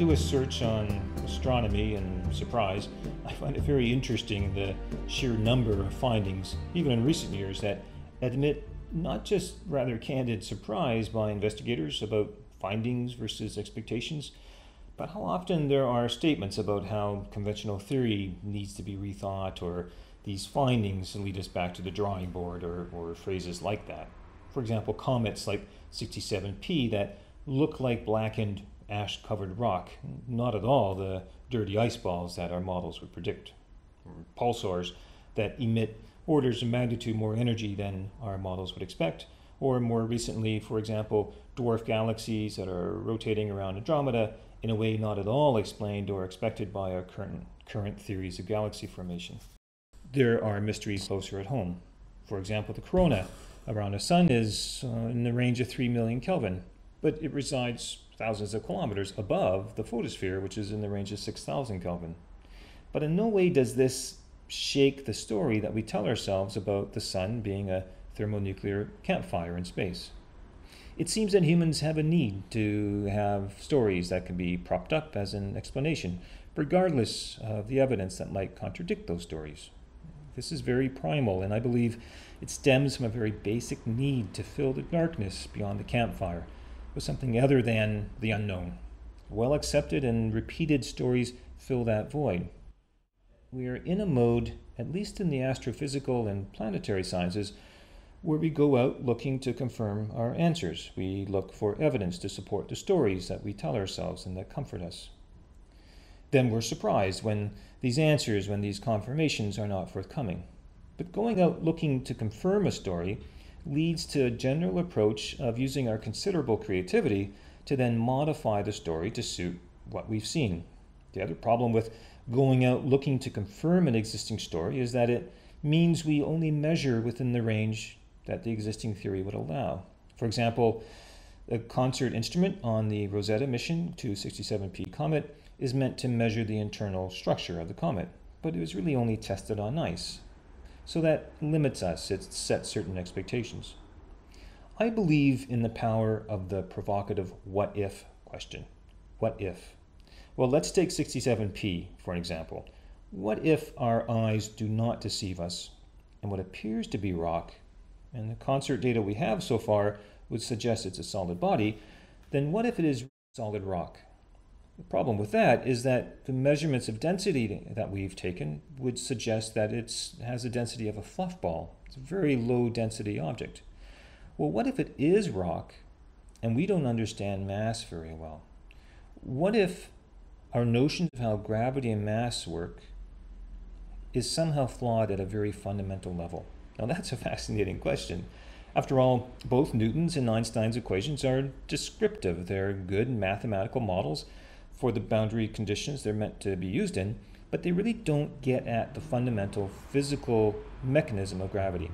do a search on astronomy, and surprise, I find it very interesting the sheer number of findings, even in recent years, that admit not just rather candid surprise by investigators about findings versus expectations, but how often there are statements about how conventional theory needs to be rethought, or these findings lead us back to the drawing board, or phrases like that. For example, comets like 67P that look like blackened ash-covered rock, not at all the dirty ice balls that our models would predict, or pulsars that emit orders of magnitude more energy than our models would expect, or more recently, for example, dwarf galaxies that are rotating around Andromeda in a way not at all explained or expected by our current theories of galaxy formation. There are mysteries closer at home. For example, the corona around the sun is in the range of 3 million Kelvin, but it resides thousands of kilometers above the photosphere, which is in the range of 6,000 Kelvin. But in no way does this shake the story that we tell ourselves about the sun being a thermonuclear campfire in space. It seems that humans have a need to have stories that can be propped up as an explanation, regardless of the evidence that might contradict those stories. This is very primal, and I believe it stems from a very basic need to fill the darkness beyond the campfire with something other than the unknown. Well-accepted and repeated stories fill that void. We are in a mode, at least in the astrophysical and planetary sciences, where we go out looking to confirm our answers. We look for evidence to support the stories that we tell ourselves and that comfort us. Then we're surprised when these answers, when these confirmations are not forthcoming. But going out looking to confirm a story leads to a general approach of using our considerable creativity to then modify the story to suit what we've seen. The other problem with going out looking to confirm an existing story is that it means we only measure within the range that the existing theory would allow. For example, the CONSERT instrument on the Rosetta mission to 67P comet is meant to measure the internal structure of the comet, but it was really only tested on ice. So that limits us, it sets certain expectations. I believe in the power of the provocative what if question. What if? Well, let's take 67P for an example. What if our eyes do not deceive us, and what appears to be rock, and the CONSERT data we have so far would suggest it's a solid body, then what if it is solid rock? The problem with that is that the measurements of density that we've taken would suggest that it has a density of a fluff ball. It's a very low density object. Well, what if it is rock and we don't understand mass very well? What if our notion of how gravity and mass work is somehow flawed at a very fundamental level? Now that's a fascinating question. After all, both Newton's and Einstein's equations are descriptive. They're good mathematical models for the boundary conditions they're meant to be used in, but they really don't get at the fundamental physical mechanism of gravity.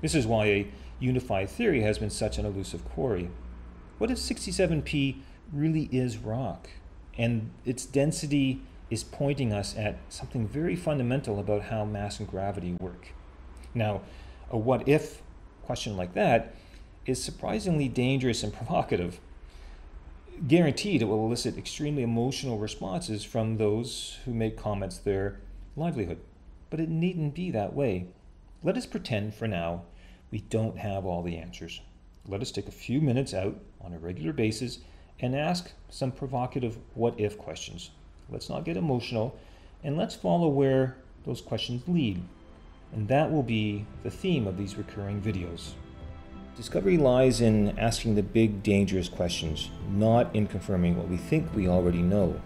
This is why a unified theory has been such an elusive quarry. What if 67P really is rock, and its density is pointing us at something very fundamental about how mass and gravity work? Now, a what if question like that is surprisingly dangerous and provocative. Guaranteed it will elicit extremely emotional responses from those who make comments their livelihood. But it needn't be that way. Let us pretend for now we don't have all the answers. Let us take a few minutes out on a regular basis and ask some provocative what-if questions. Let's not get emotional, and let's follow where those questions lead. And that will be the theme of these recurring videos. Discovery lies in asking the big, dangerous questions, not in confirming what we think we already know.